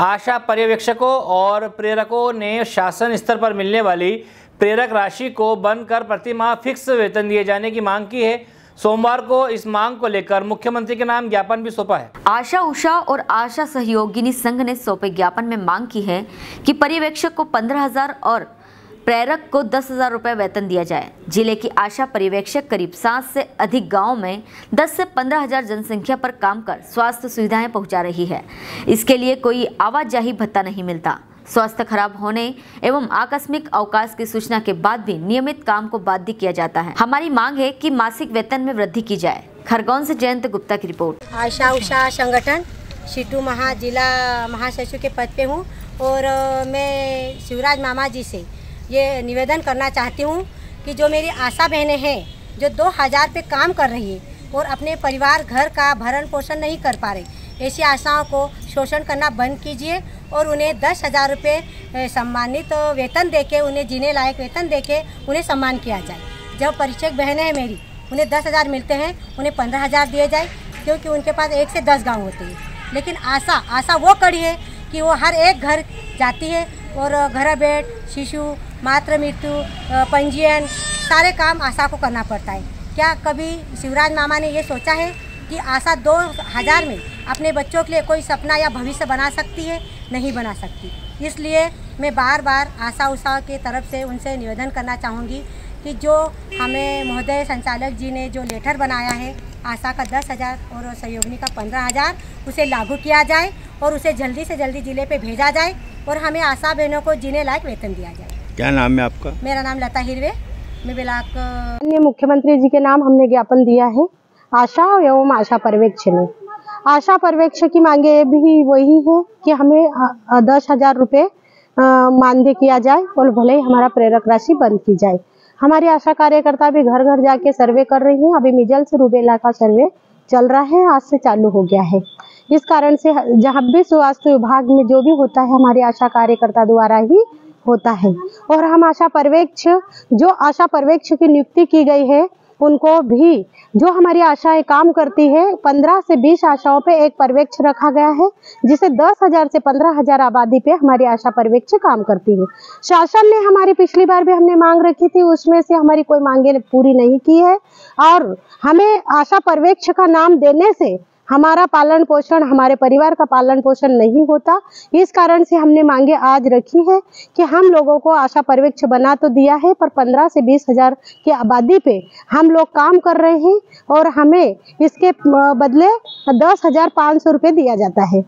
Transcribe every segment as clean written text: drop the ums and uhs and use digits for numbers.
आशा पर्यवेक्षकों और प्रेरकों ने शासन स्तर पर मिलने वाली प्रेरक राशि को बंद कर प्रतिमाह फिक्स वेतन दिए जाने की मांग की है। सोमवार को इस मांग को लेकर मुख्यमंत्री के नाम ज्ञापन भी सौंपा है। आशा उषा और आशा सहयोगिनी संघ ने सौंपे ज्ञापन में मांग की है कि पर्यवेक्षक को 15,000 और प्रेरक को 10,000 रुपये वेतन दिया जाए। जिले की आशा पर्यवेक्षक करीब 7 से अधिक गाँव में 10 से 15,000 जनसंख्या पर काम कर स्वास्थ्य सुविधाएं पहुँचा रही है। इसके लिए कोई आवाजाही भत्ता नहीं मिलता। स्वास्थ्य खराब होने एवं आकस्मिक अवकाश की सूचना के बाद भी नियमित काम को बाध्य किया जाता है। हमारी मांग है कि मासिक वेतन में वृद्धि की जाए। खरगोन से जयंत गुप्ता की रिपोर्ट। आशा उषा संगठन सीटू जिला महासचिव के पद पे हूँ और मैं शिवराज मामा जी से ये निवेदन करना चाहती हूँ कि जो मेरी आशा बहनें हैं जो 2000 पे काम कर रही है और अपने परिवार घर का भरण पोषण नहीं कर पा रहे, ऐसी आशाओं को शोषण करना बंद कीजिए और उन्हें 10,000 रुपये सम्मानित वेतन देके उन्हें जीने लायक वेतन देके उन्हें सम्मान किया जाए। जो परिचय बहनें हैं मेरी उन्हें 10,000 मिलते हैं, उन्हें 15,000 दिए जाए क्योंकि उनके पास 1 से 10 गांव होते हैं। लेकिन आशा वो कड़ी है कि वो हर एक घर जाती है और गर्भपात, शिशु, मातृ मृत्यु, पंजीयन, सारे काम आशा को करना पड़ता है। क्या कभी शिवराज मामा ने ये सोचा है कि आशा 2000 में अपने बच्चों के लिए कोई सपना या भविष्य बना सकती है? नहीं बना सकती। इसलिए मैं बार बार आशा उषा के तरफ से उनसे निवेदन करना चाहूँगी कि जो हमें महोदय संचालक जी ने जो लेटर बनाया है आशा का 10,000 और सहयोगिनी का 15,000 उसे लागू किया जाए और उसे जल्दी से जल्दी जिले पे भेजा जाए और हमें आशा बहनों को जीने लायक वेतन दिया जाए। क्या नाम है आपका? मेरा नाम लता हिरवे। मैं बिलाक मुख्यमंत्री जी के नाम हमने ज्ञापन दिया है आशा एवं आशा पर्यवेक्षक ने। आशा पर्यवेक्षक की मांगे भी वही है कि हमें 10,000 रुपये मानदेय किया जाए और भले ही हमारा प्रेरक राशि बंद की जाए। हमारी आशा कार्यकर्ता भी घर घर जाके सर्वे कर रही है। अभी मीजल्स रूबेला का सर्वे चल रहा है, आज से चालू हो गया है। इस कारण से जहाँ भी स्वास्थ्य विभाग में जो भी होता है हमारी आशा कार्यकर्ता द्वारा ही होता है और हम आशा पर्यवेक्षक जो आशा पर्यवेक्षक की नियुक्ति की गई है उनको भी जो हमारी आशाएं काम करती है 15 से 20 आशाओं पे एक पर्यवेक्षक रखा गया है जिसे 10,000 से 15,000 आबादी पे हमारी आशा पर्यवेक्षक काम करती है। शासन ने हमारी पिछली बार भी हमने मांग रखी थी, उसमें से हमारी कोई मांगे पूरी नहीं की है और हमें आशा पर्यवेक्षक का नाम देने से हमारा पालन पोषण हमारे परिवार का पालन पोषण नहीं होता। इस कारण से हमने मांगे आज रखी है कि हम लोगों को आशा पर्यवेक्षक बना तो दिया है पर 15 से 20,000 की आबादी पे हम लोग काम कर रहे हैं और हमें इसके बदले 10,500 रुपये दिया जाता है।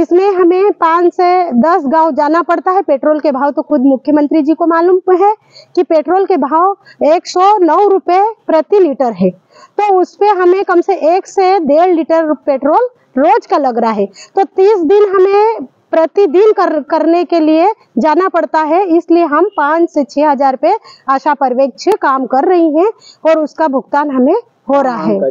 इसमें हमें 5 से 10 गांव जाना पड़ता है। पेट्रोल के भाव तो खुद मुख्यमंत्री जी को मालूम है कि पेट्रोल के भाव 109 रुपये प्रति लीटर है, तो उस पे हमें कम से 1 से 1.5 लीटर पेट्रोल रोज का लग रहा है। तो 30 दिन हमें प्रतिदिन करने के लिए जाना पड़ता है। इसलिए हम 5 से 6,000 पे आशा पर्यवेक्षक काम कर रही हैं और उसका भुगतान हमें हो रहा है।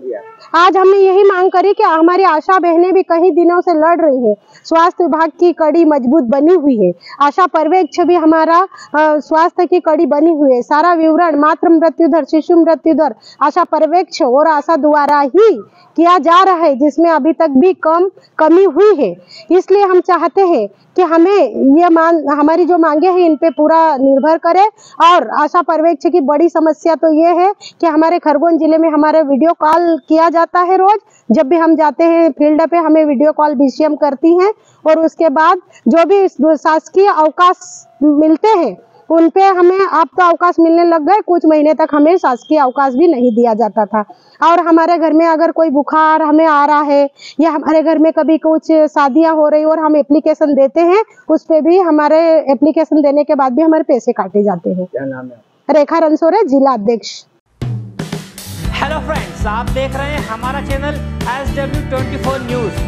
आज हमने यही मांग करी कि हमारी आशा बहनें भी कई दिनों से लड़ रही है, स्वास्थ्य विभाग की कड़ी मजबूत बनी हुई है, आशा पर्यवेक्षक भी हमारा स्वास्थ्य की कड़ी बनी हुई है। सारा विवरण मातृ मृत्यु दर, शिशु मृत्यु दर आशा पर्यवेक्षक और आशा द्वारा ही किया जा रहा है जिसमें अभी तक भी कमी हुई है। इसलिए हम चाहते हैं कि हमें ये हमारी जो मांगे हैं इन पे पूरा निर्भर करे और आशा पर्यवेक्षक की बड़ी समस्या तो ये है कि हमारे खरगोन जिले में हमारे वीडियो कॉल किया जाता है। रोज जब भी हम जाते हैं फील्ड पे हमें वीडियो कॉल बीसीएम करती हैं और उसके बाद जो भी शासकीय अवकाश मिलते हैं उनपे हमें अब तो अवकाश मिलने लग गए, कुछ महीने तक हमें शासकीय अवकाश भी नहीं दिया जाता था। और हमारे घर में अगर कोई बुखार हमें आ रहा है या हमारे घर में कभी कुछ शादियां हो रही और हम एप्लीकेशन देते हैं उस पे भी हमारे एप्लीकेशन देने के बाद भी हमारे पैसे काटे जाते हैं। क्या नाम है? रेखा रनसोरे, जिला अध्यक्ष। हेलो फ्रेंड्स, आप देख रहे हैं हमारा चैनल SW24 न्यूज।